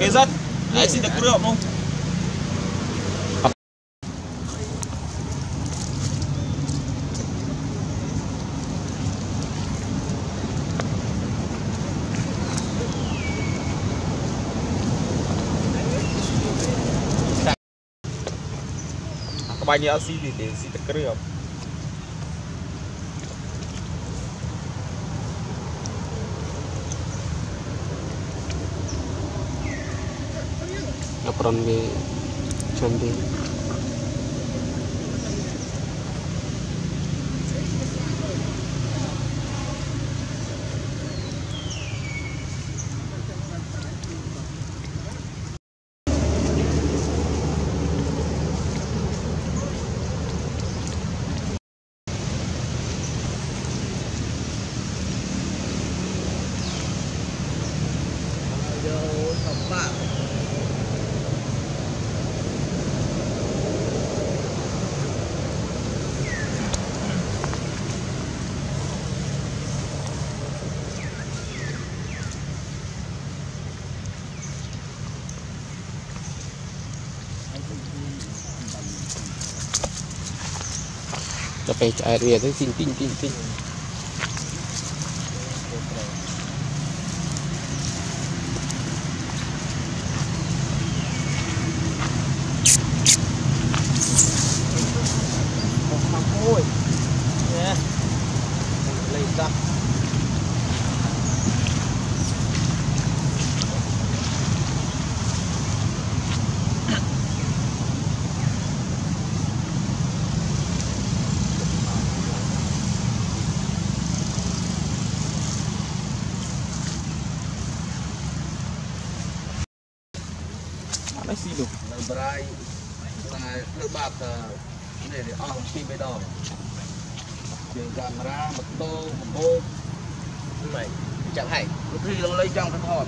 Cái dân, anh xin được cứu được không? Banyak sini deh, sih terkerap. Laporan di Jambi. Sampai air dia tu ting. Berai, tengah terbat ini dia orang si bedol, dia kamera betul betul, baik, chẳng hay, lúc đi lâu lấy trong cái thò,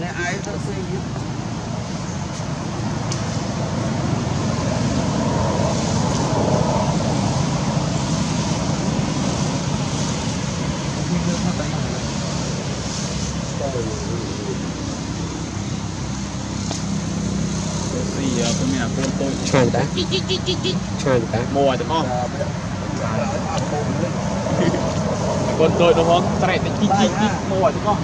này ai thật sự chơi đã, mua được không? Còn tôi đúng không? Trai thì mua được không?